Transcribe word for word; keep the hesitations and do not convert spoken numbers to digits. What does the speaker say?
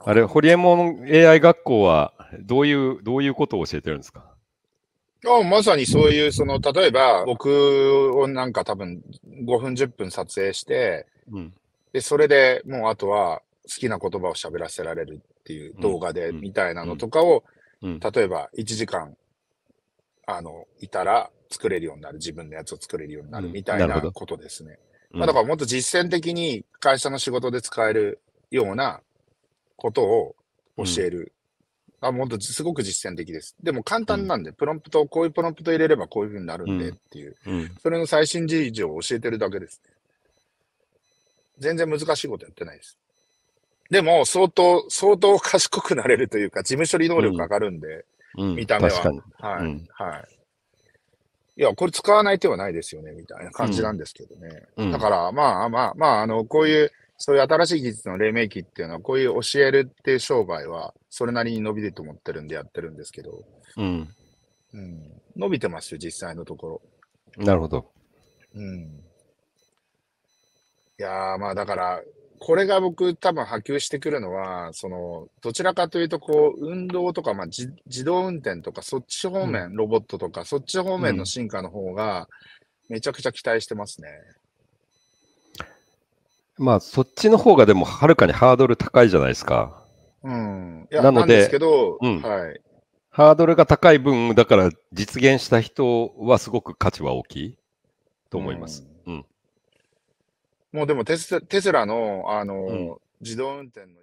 あれ、ホリエモン エーアイ 学校はどういう、どういうことを教えてるんですか？今日まさにそういう、その、例えば、僕をなんか多分ごふんじゅっぷん撮影して、うん、で、それでもうあとは好きな言葉を喋らせられるっていう動画でみたいなのとかを、例えばいちじかん、あの、いたら作れるようになる、自分のやつを作れるようになるみたいなことですね。うん、まあだからもっと実践的に会社の仕事で使えるようなことを教える。うん、あ、もっとすごく実践的です。でも簡単なんで、うん、プロンプト、こういうプロンプト入れればこういうふうになるんでっていう、うんうん、それの最新事情を教えてるだけですね。全然難しいことやってないです。でも、相当、相当賢くなれるというか、事務処理能力上がるんで、うん、見た目は。はい。うん、はい。いや、これ使わない手はないですよね、みたいな感じなんですけどね。うん、だから、まあまあ、まあ、あの、こういう、そういう新しい技術の黎明期っていうのは、こういう教えるっていう商売は、それなりに伸びると思ってるんでやってるんですけど、うん。うん、伸びてますよ、実際のところ。なるほど。うん。いやー、まあだから、これが僕多分波及してくるのは、その、どちらかというと、こう、運動とか、まあ、じ自動運転とか、そっち方面、うん、ロボットとか、そっち方面の進化の方が、めちゃくちゃ期待してますね。うん、まあ、そっちの方がでも、はるかにハードル高いじゃないですか。うん。いや、なので、なんですけど、うん、はい。ハードルが高い分、だから、実現した人はすごく価値は大きいと思います。うん。うんもうでもテス、テスラの、あの、うん、自動運転の